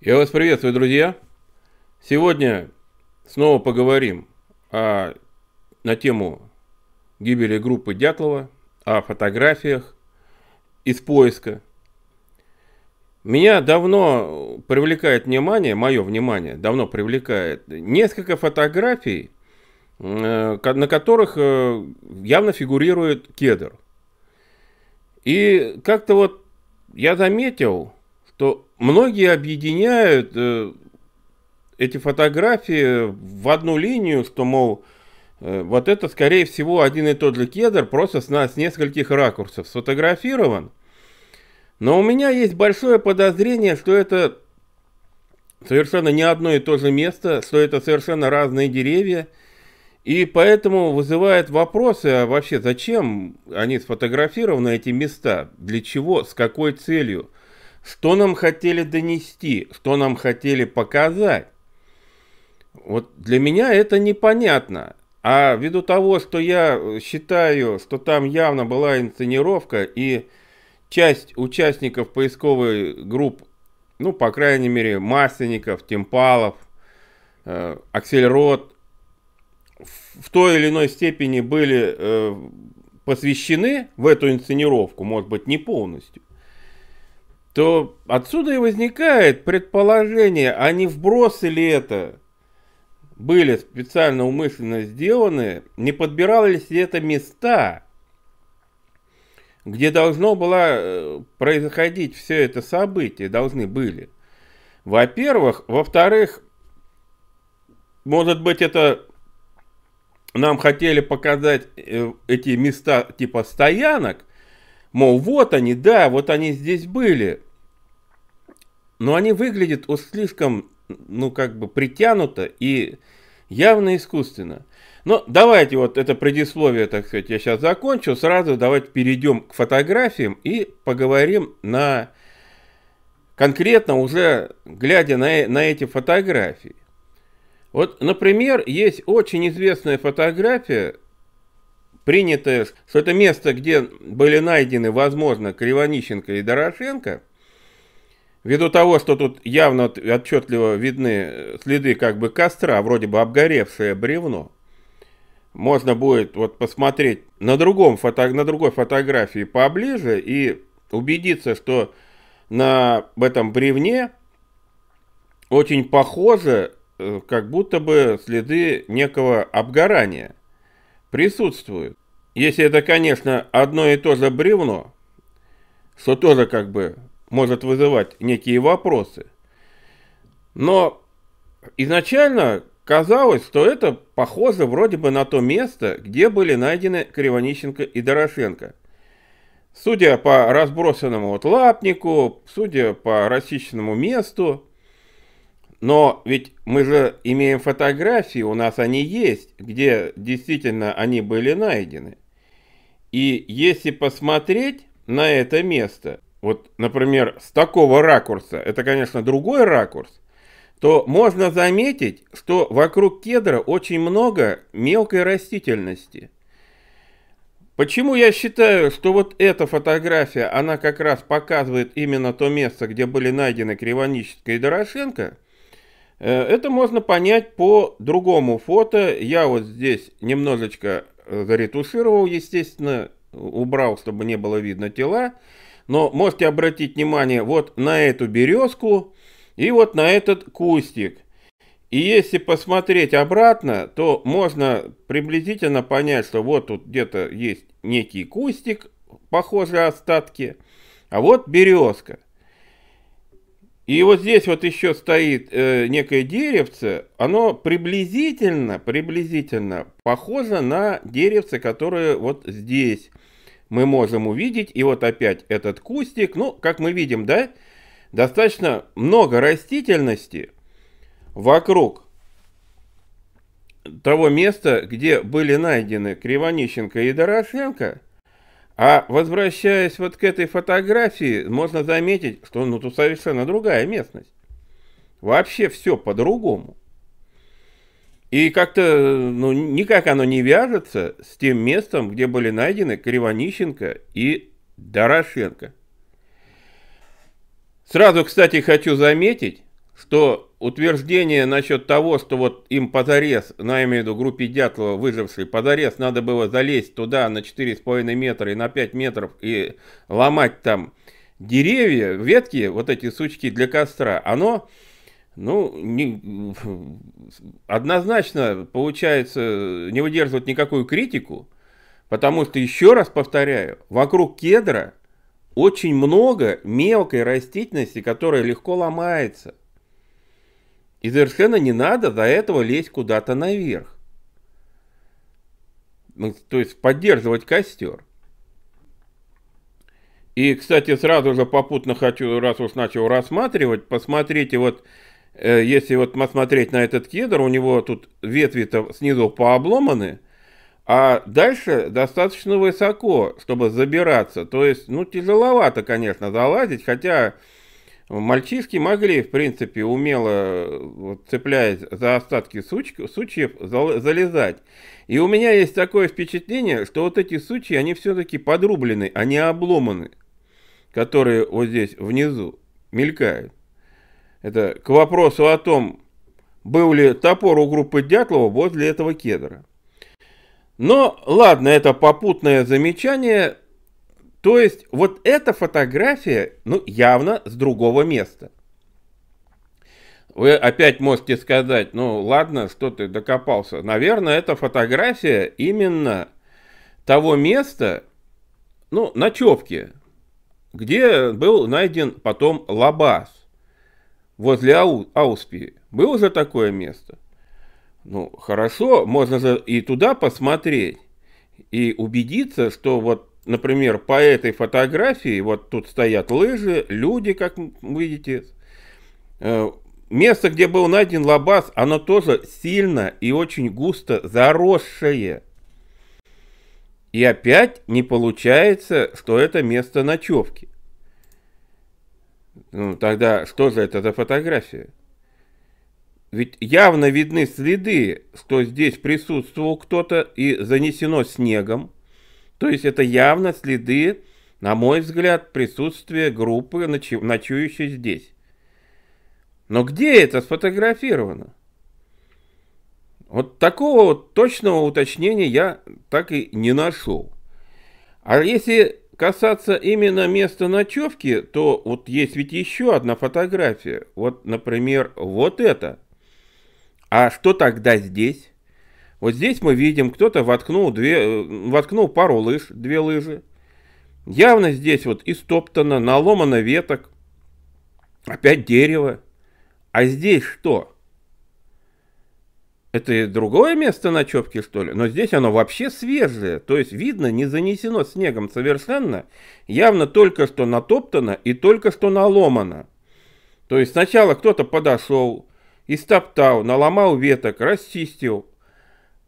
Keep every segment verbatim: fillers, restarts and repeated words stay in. Я вас приветствую, друзья. Сегодня снова поговорим о, на тему гибели группы Дятлова, о фотографиях из поиска. Меня давно привлекает внимание, мое внимание давно привлекает несколько фотографий, на которых явно фигурирует кедр. И как-то вот я заметил, что многие объединяют эти фотографии в одну линию, что, мол, вот это, скорее всего, один и тот же кедр, просто с, с нескольких ракурсов сфотографирован. Но у меня есть большое подозрение, что это совершенно не одно и то же место, что это совершенно разные деревья. И поэтому вызывает вопросы, а вообще зачем они сфотографированы, эти места, для чего, с какой целью, что нам хотели донести, что нам хотели показать. Вот для меня это непонятно. А ввиду того, что я считаю, что там явно была инсценировка, и часть участников поисковой групп, ну, по крайней мере, Масленников, Темпалов, э, Аксельрод, в, в той или иной степени были э, посвящены в эту инсценировку, может быть, не полностью, то отсюда и возникает предположение, а не вбросы ли это были специально умышленно сделаны, не подбирались ли это места, где должно было происходить все это событие, должны были. Во-первых. Во-вторых, может быть, это нам хотели показать эти места типа стоянок, мол, вот они, да, вот они здесь были. Но они выглядят уж слишком, ну, как бы притянуто и явно искусственно. Но давайте вот это предисловие, так сказать, я сейчас закончу. Сразу давайте перейдем к фотографиям и поговорим на конкретно уже глядя на, на эти фотографии. Вот, например, есть очень известная фотография, принятая, что это место, где были найдены, возможно, Кривонищенко и Дорошенко. Ввиду того, что тут явно отчетливо видны следы как бы костра, вроде бы обгоревшее бревно, можно будет вот посмотреть на, другом фото, на другой фотографии поближе и убедиться, что на этом бревне очень похоже, как будто бы следы некого обгорания присутствуют. Если это, конечно, одно и то же бревно, что тоже как бы может вызывать некие вопросы. Но изначально казалось, что это похоже вроде бы на то место, где были найдены Кривонищенко и Дорошенко. Судя по разбросанному вот лапнику, судя по расчищенному месту, но ведь мы же имеем фотографии, у нас они есть, где действительно они были найдены. И если посмотреть на это место, вот, например, с такого ракурса, это, конечно, другой ракурс, то можно заметить, что вокруг кедра очень много мелкой растительности. Почему я считаю, что вот эта фотография, она как раз показывает именно то место, где были найдены Кривонищенко и Дорошенко? Это можно понять по другому фото. Я вот здесь немножечко заретушировал, естественно, убрал, чтобы не было видно тела. Но можете обратить внимание вот на эту березку и вот на этот кустик. И если посмотреть обратно, то можно приблизительно понять, что вот тут где-то есть некий кустик, похожие остатки, а вот березка. И вот здесь вот еще стоит э, некое деревце, оно приблизительно, приблизительно похоже на деревце, которое вот здесь мы можем увидеть. И вот опять этот кустик. Ну, как мы видим, да, достаточно много растительности вокруг того места, где были найдены Кривонищенко и Дорошенко. А возвращаясь вот к этой фотографии, можно заметить, что, ну, тут совершенно другая местность. Вообще все по-другому. И как-то ну, никак оно не вяжется с тем местом, где были найдены Кривонищенко и Дорошенко. Сразу, кстати, хочу заметить, что утверждение насчет того, что вот им под арест, ну, я имею в виду группе Дятлова, выжившей, под арест надо было залезть туда на четыре с половиной метра и на пять метров и ломать там деревья, ветки, вот эти сучки для костра, оно, ну, не, однозначно, получается, не выдерживает никакую критику, потому что, еще раз повторяю, вокруг кедра очень много мелкой растительности, которая легко ломается. И совершенно не надо до этого лезть куда-то наверх. Ну, то есть поддерживать костер. И, кстати, сразу же попутно хочу, раз уж начал рассматривать, посмотрите, вот, э, если вот посмотреть на этот кедр, у него тут ветви-то снизу пообломаны, а дальше достаточно высоко, чтобы забираться. То есть, ну, тяжеловато, конечно, залазить, хотя... Мальчишки могли, в принципе, умело, вот, цепляясь за остатки сучки, сучьев, залезать. И у меня есть такое впечатление, что вот эти сучьи, они все-таки подрублены, они обломаны, которые вот здесь внизу мелькают. Это к вопросу о том, был ли топор у группы Дятлова возле этого кедра. Но, ладно, это попутное замечание. То есть, вот эта фотография, ну, явно с другого места. Вы опять можете сказать, ну, ладно, что ты докопался. Наверное, это фотография именно того места, ну, ночевки, где был найден потом лабаз возле Ау- Ауспии. Было же такое место? Ну, хорошо, можно же и туда посмотреть и убедиться, что вот, например, по этой фотографии, вот тут стоят лыжи, люди, как видите. Место, где был найден лабаз, оно тоже сильно и очень густо заросшее. И опять не получается, что это место ночевки. Ну, тогда что же это за фотография? Ведь явно видны следы, что здесь присутствовал кто-то и занесено снегом. То есть это явно следы, на мой взгляд, присутствия группы, ночующей здесь. Но где это сфотографировано? Вот такого вот точного уточнения я так и не нашел. А если касаться именно места ночевки, то вот есть ведь еще одна фотография. Вот, например, вот это. А что тогда здесь? Вот здесь мы видим, кто-то воткнул, две, воткнул пару лыж, две лыжи. Явно здесь вот истоптано, наломано веток, опять дерево. А здесь что? Это другое место ночевки, что ли? Но здесь оно вообще свежее, то есть видно, не занесено снегом совершенно. Явно только что натоптано и только что наломано. То есть сначала кто-то подошел, истоптал, наломал веток, расчистил.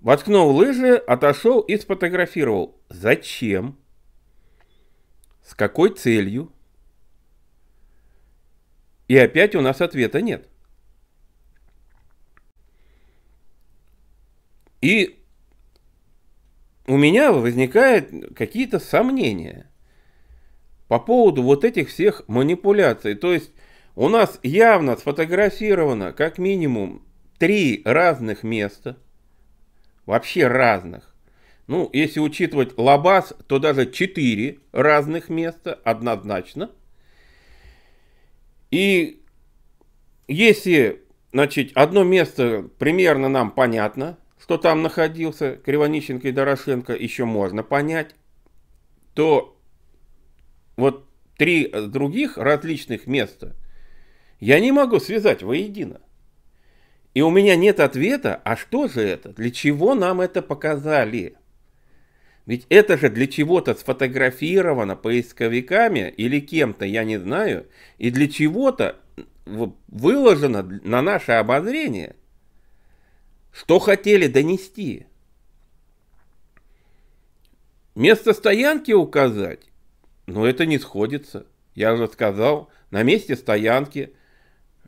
Воткнул лыжи, отошел и сфотографировал. Зачем? С какой целью? И опять у нас ответа нет. И у меня возникают какие-то сомнения по поводу вот этих всех манипуляций. То есть у нас явно сфотографировано как минимум три разных места. Вообще разных. Ну, если учитывать лабаз, то даже четыре разных места однозначно. И если, значит, одно место примерно нам понятно, что там находился Кривонищенко и Дорошенко, еще можно понять, то вот три других различных места я не могу связать воедино. И у меня нет ответа, а что же это? Для чего нам это показали? Ведь это же для чего-то сфотографировано поисковиками или кем-то, я не знаю, и для чего-то выложено на наше обозрение. Что хотели донести? Место стоянки указать? Но это не сходится. Я уже сказал, на месте стоянки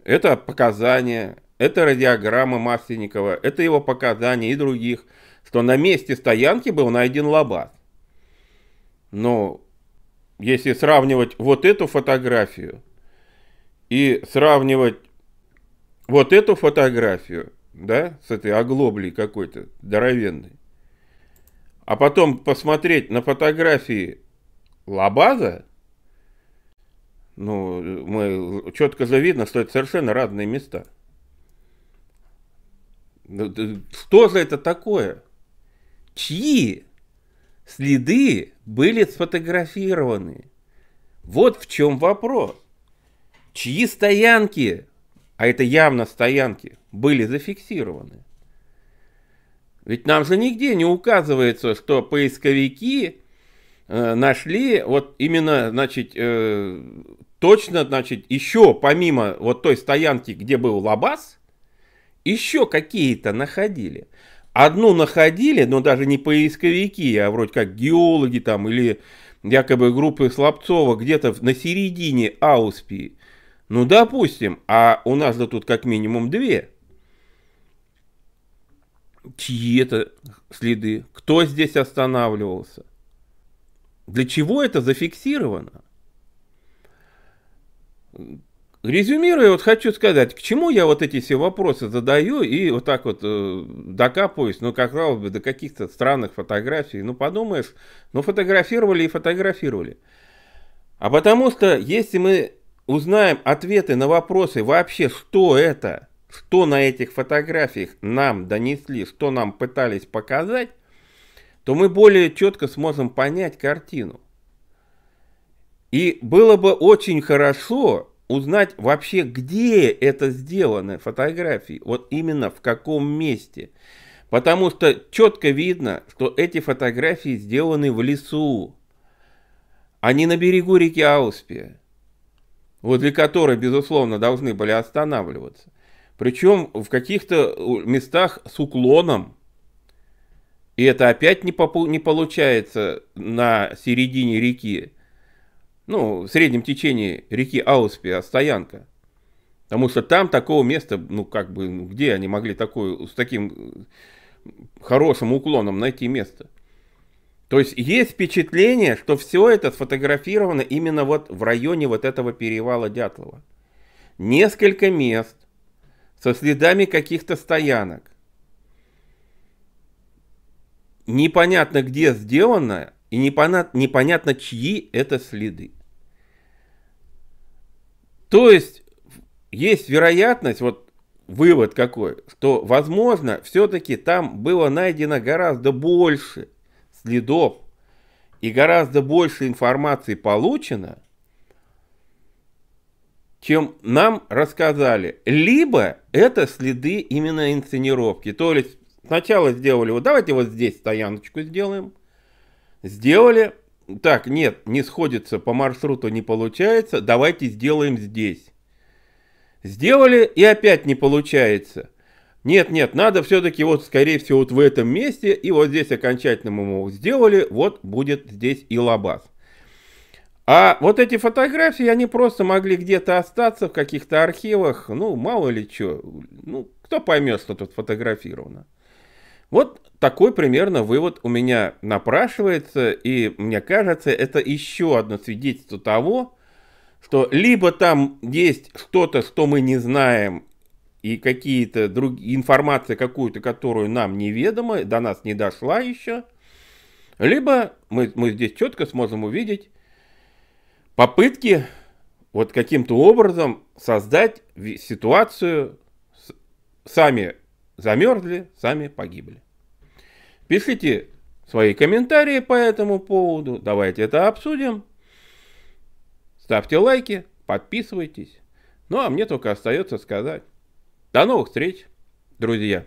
это показания. это радиограммы Масленникова, это его показания и других, что на месте стоянки был найден лабаз. Но если сравнивать вот эту фотографию и сравнивать вот эту фотографию, да, с этой оглоблей какой-то здоровенной, а потом посмотреть на фотографии лабаза, ну, мы, четко завидно, что это совершенно разные места. Что же это такое? Чьи следы были сфотографированы? Вот в чем вопрос. Чьи стоянки, а это явно стоянки, были зафиксированы? Ведь нам же нигде не указывается, что поисковики э, нашли вот именно, значит, э, точно, значит, еще помимо вот той стоянки, где был лабаз, еще какие-то находили. Одну находили, но даже не поисковики, а вроде как геологи там или якобы группы Слабцова где-то на середине Ауспии. Ну, допустим, а у нас же тут как минимум две. Чьи это следы? Кто здесь останавливался? Для чего это зафиксировано? Резюмируя, вот хочу сказать, к чему я вот эти все вопросы задаю и вот так вот э, докапываюсь, ну, как раз бы, до каких-то странных фотографий. Ну, подумаешь, ну, фотографировали и фотографировали. А потому что, если мы узнаем ответы на вопросы вообще, что это, что на этих фотографиях нам донесли, что нам пытались показать, то мы более четко сможем понять картину. И было бы очень хорошо узнать вообще, где это сделаны фотографии, вот именно в каком месте. Потому что четко видно, что эти фотографии сделаны в лесу, а не на берегу реки Ауспия, возле которой, безусловно, должны были останавливаться. Причем в каких-то местах с уклоном. И это опять не, не получается на середине реки. Ну, в среднем течении реки Ауспия стоянка. Потому что там такого места, ну, как бы, где они могли такую, с таким хорошим уклоном найти место? То есть, есть впечатление, что все это сфотографировано именно вот в районе вот этого перевала Дятлова. Несколько мест со следами каких-то стоянок. Непонятно, где сделано, и непонятно, чьи это следы. То есть, есть вероятность, вот вывод какой, что, возможно, все-таки там было найдено гораздо больше следов и гораздо больше информации получено, чем нам рассказали. Либо это следы именно инсценировки. То есть, сначала сделали, вот давайте вот здесь стояночку сделаем. Сделали. Так, нет, не сходится, по маршруту не получается. Давайте сделаем здесь. Сделали, и опять не получается. Нет, нет, надо все-таки вот, скорее всего, вот в этом месте. И вот здесь окончательно мы его сделали. Вот будет здесь и лабаз. А вот эти фотографии, они просто могли где-то остаться в каких-то архивах. Ну, мало ли что. Ну, кто поймет, что тут фотографировано. Вот такой примерно вывод у меня напрашивается, и мне кажется, это еще одно свидетельство того, что либо там есть что-то, что мы не знаем, и какие-то другие информации какую-то, которую нам неведомо, до нас не дошла еще, либо мы, мы здесь четко сможем увидеть попытки вот каким-то образом создать ситуацию сами. Замерзли, сами погибли. Пишите свои комментарии по этому поводу. Давайте это обсудим. Ставьте лайки, подписывайтесь. Ну а мне только остается сказать: до новых встреч, друзья!